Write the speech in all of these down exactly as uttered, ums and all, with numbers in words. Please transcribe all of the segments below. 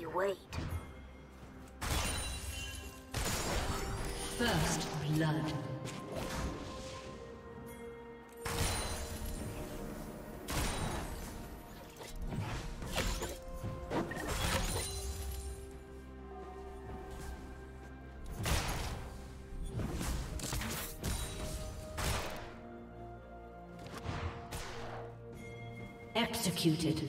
we wait. First blood. Executed.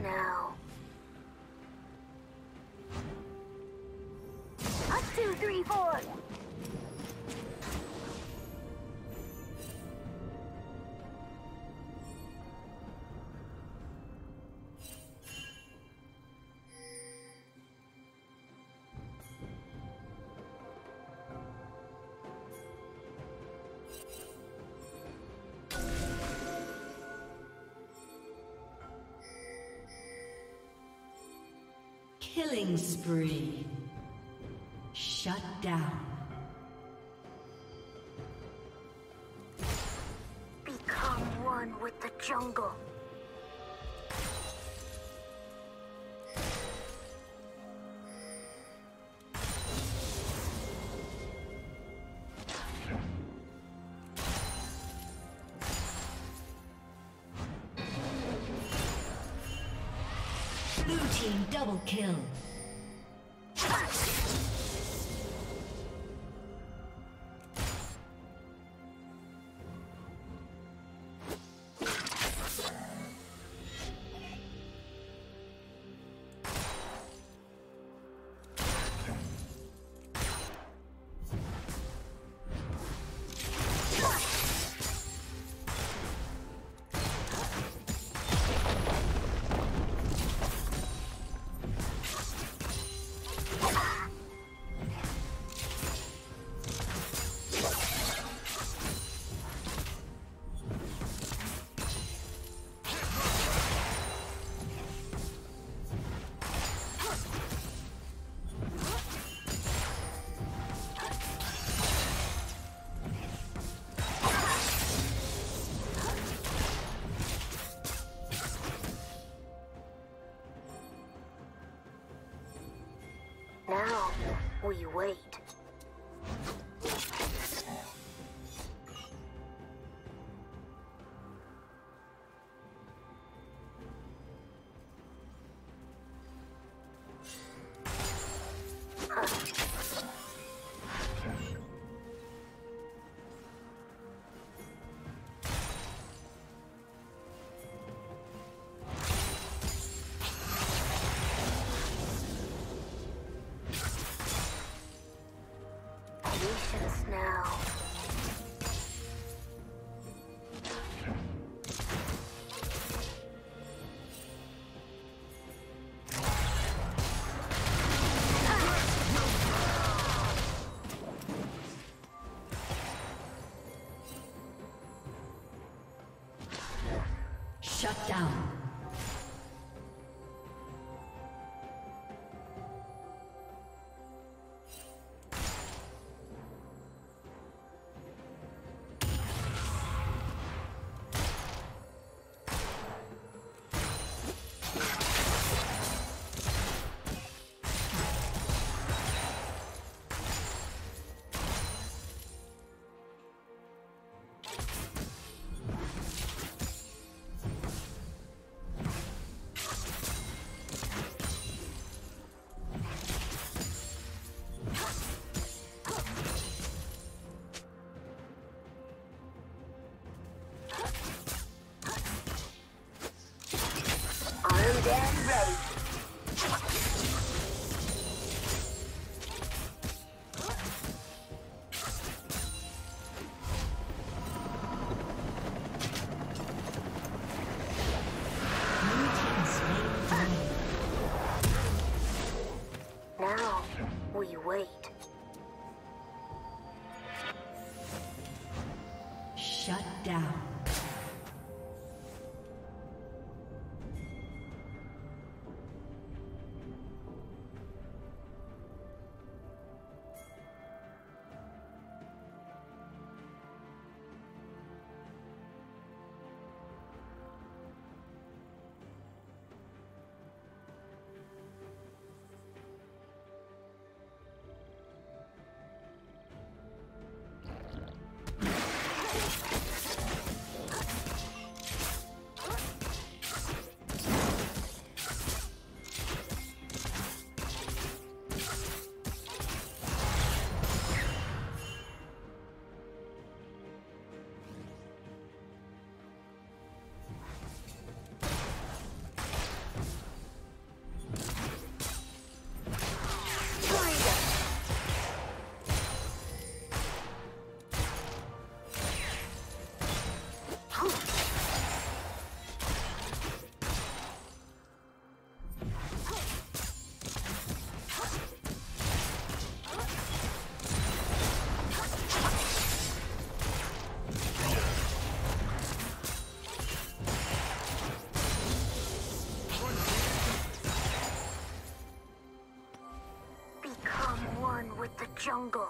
Now. One, two, three, four. Killing spree. Shut down. Become one with the jungle. Team double kill. Shut down. Shut down. Jungle.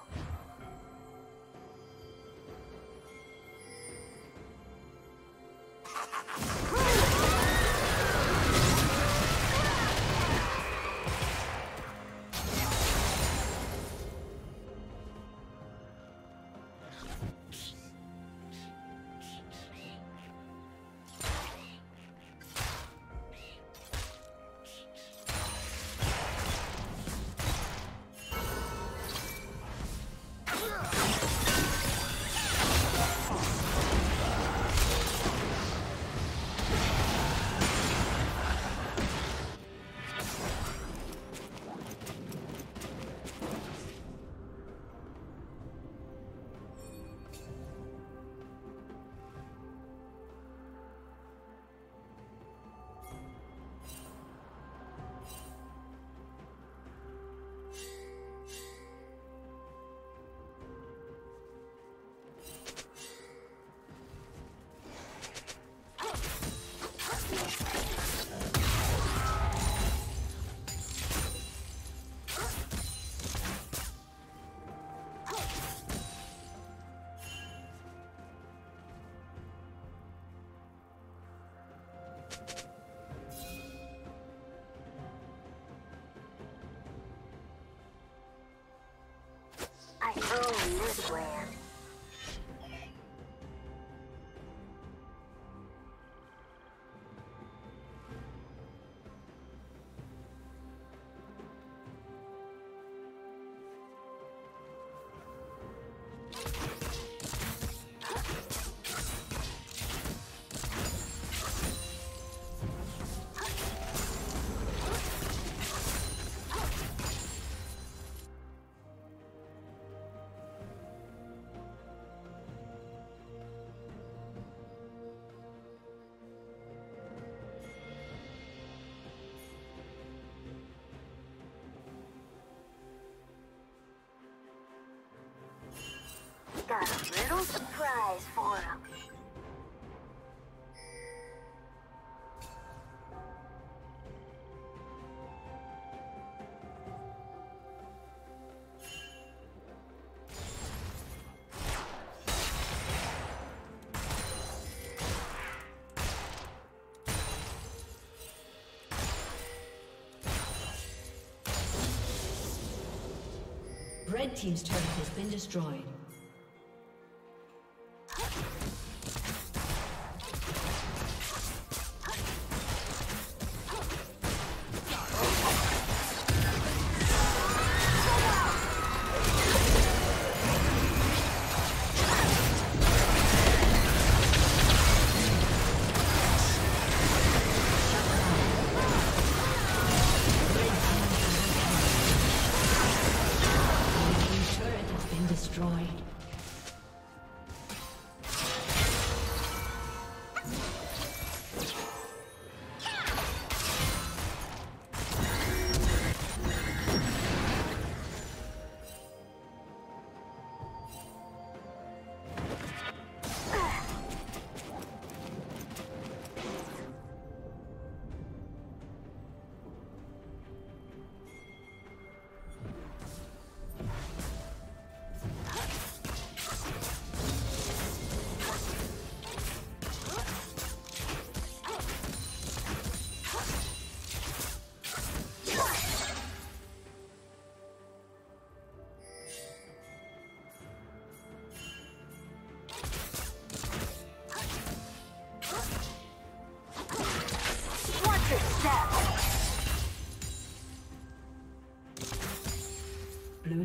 I own this land. Got a little surprise for him. Red team's turret has been destroyed. Blue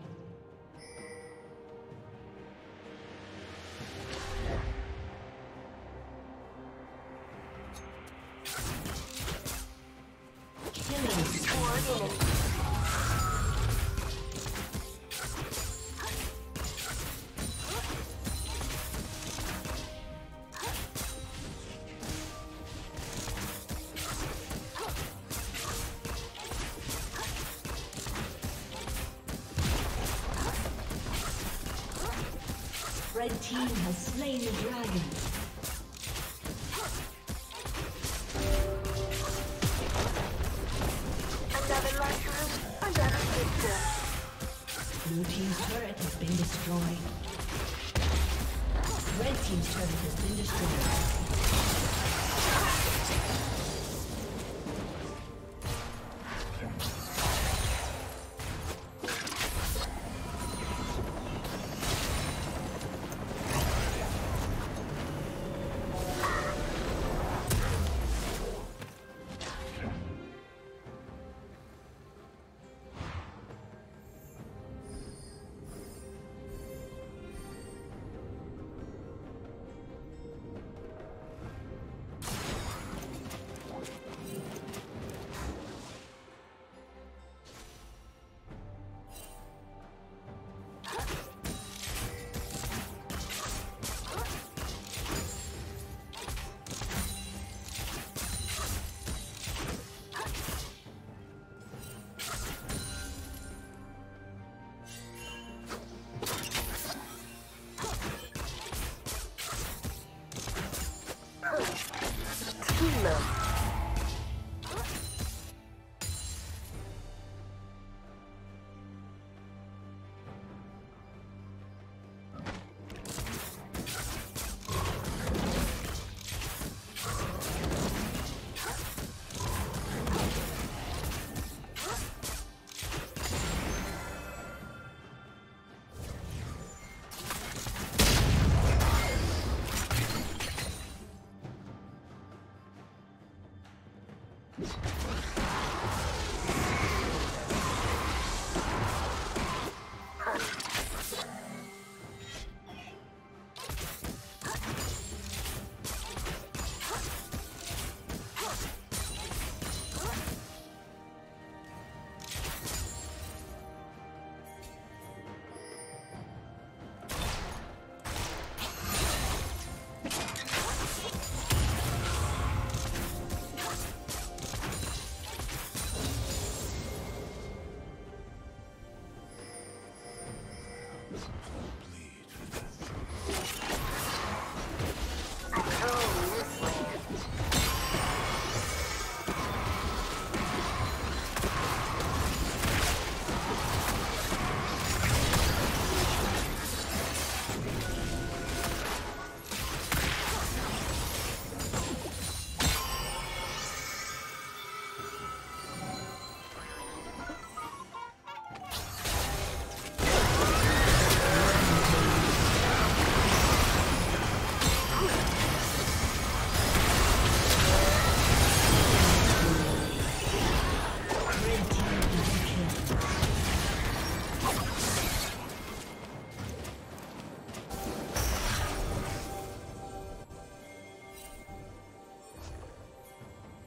Red team has slain the dragon. Another mushroom, another picture. Blue team's turret has been destroyed. Red team's turret has been destroyed.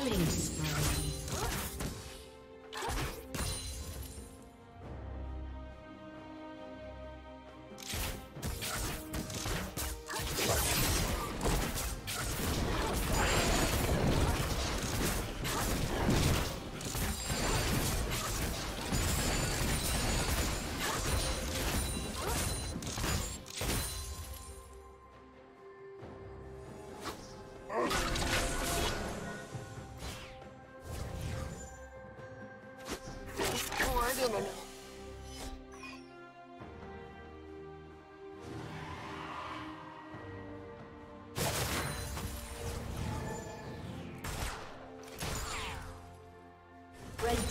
Please. Red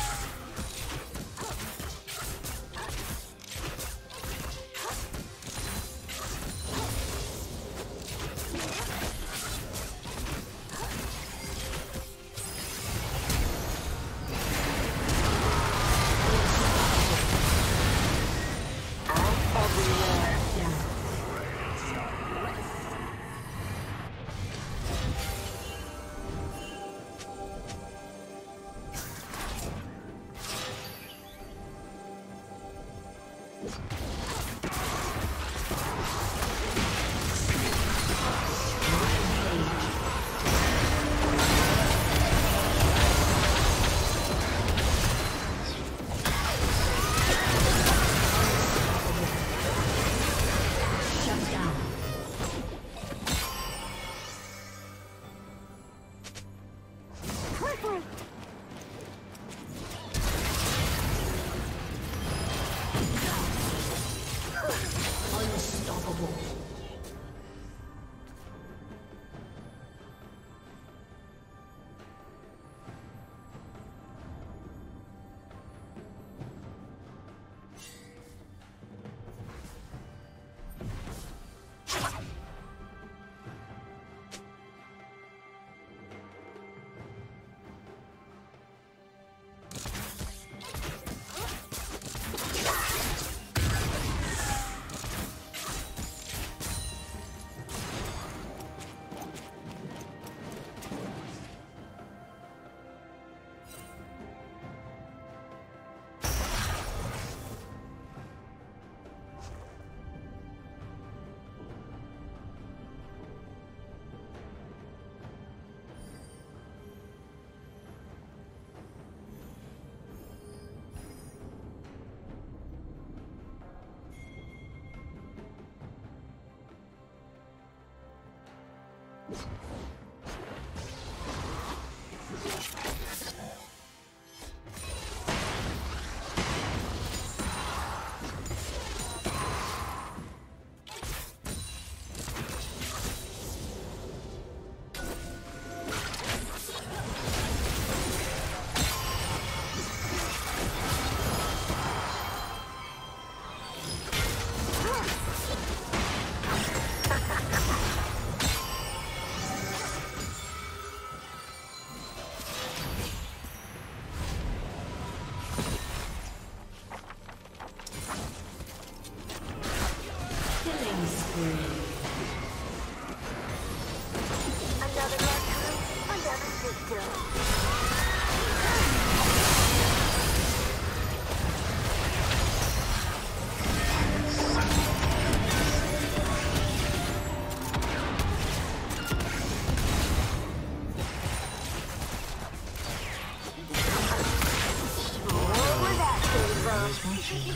always watching me.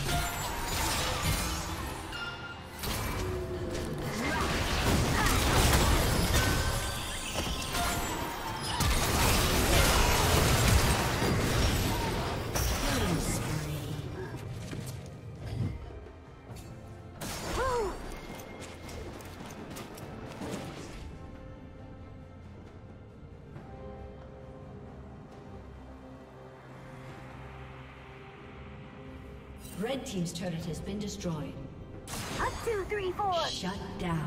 Red team's turret has been destroyed. Up two, three, four. Shut down.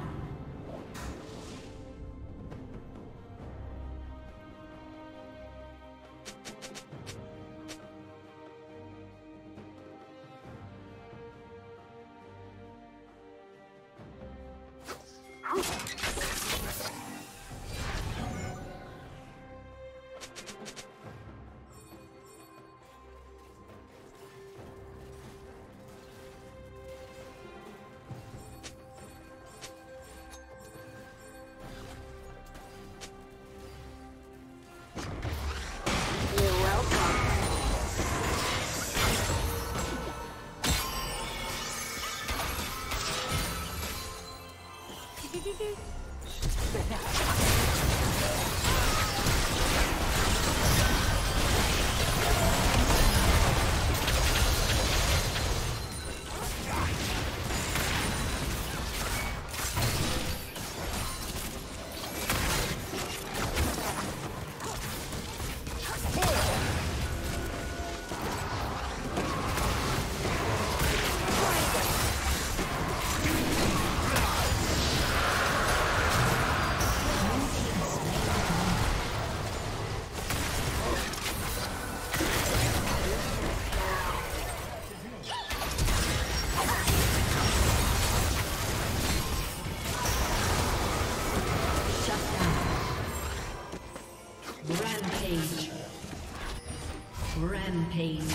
Rampage.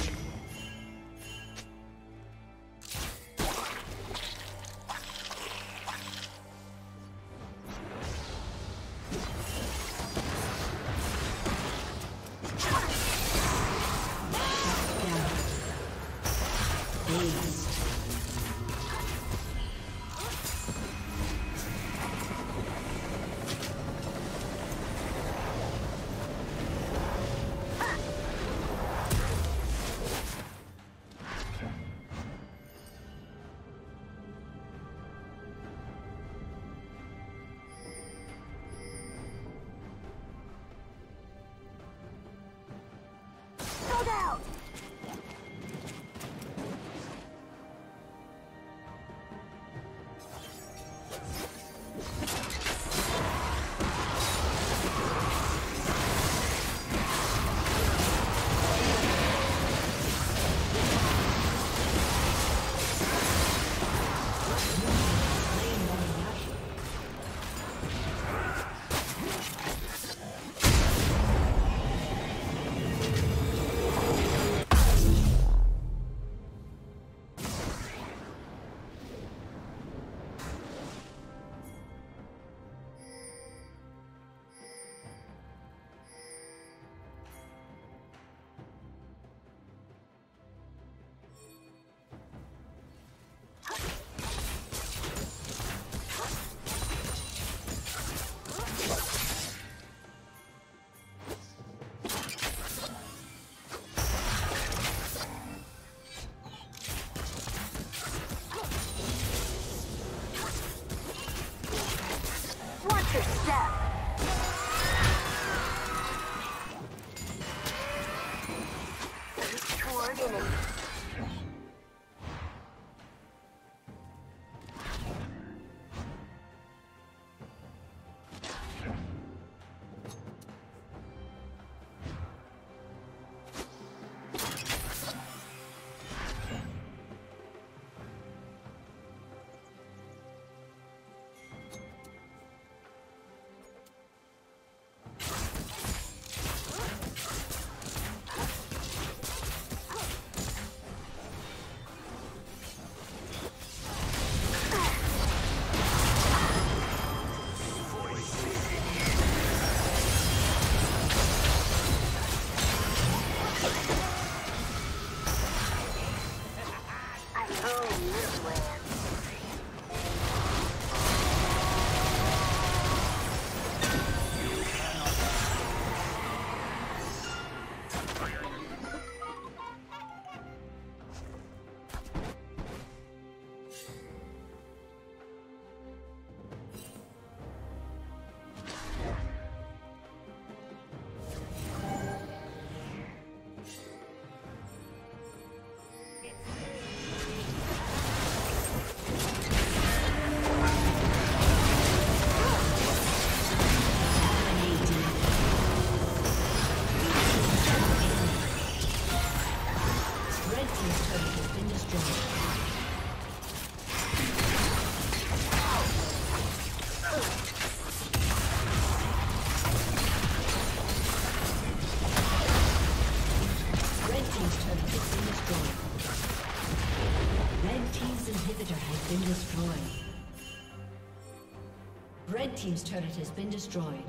Red team's turret has been destroyed.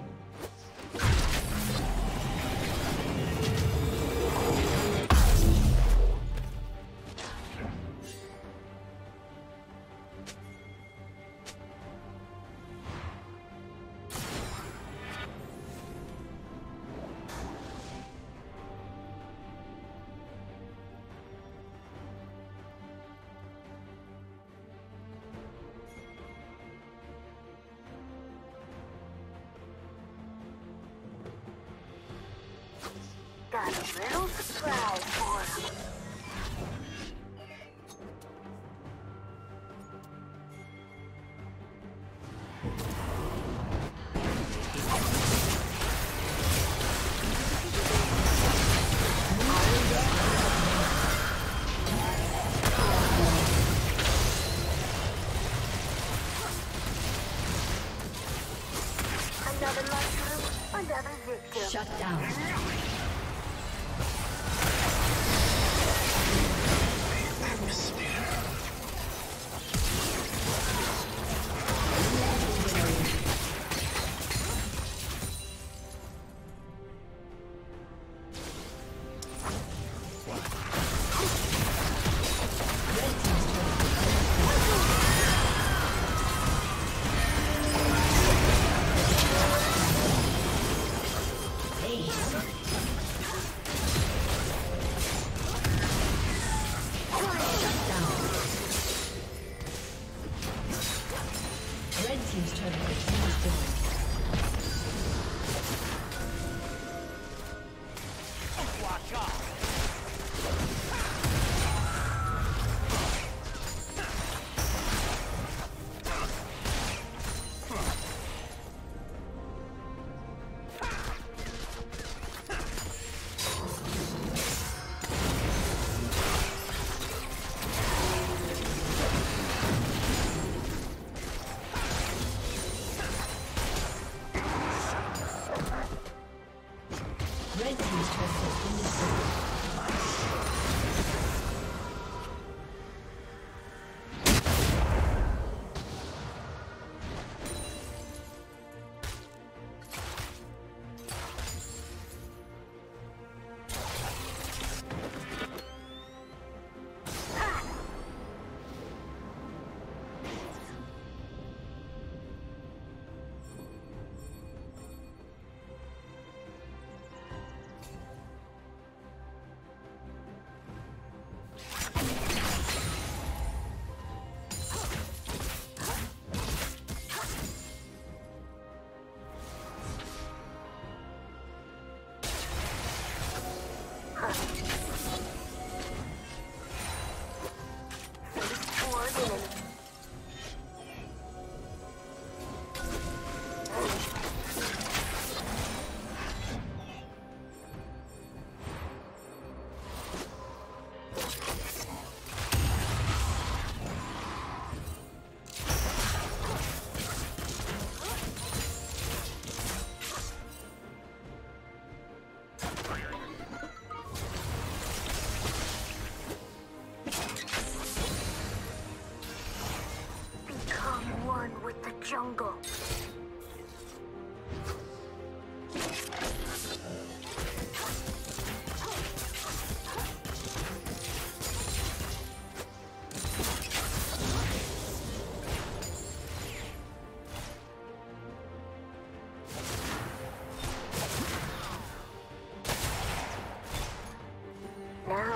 Got a little surprise for you. Another mushroom, another victim. Shut down. Ace.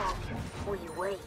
strong, we wait.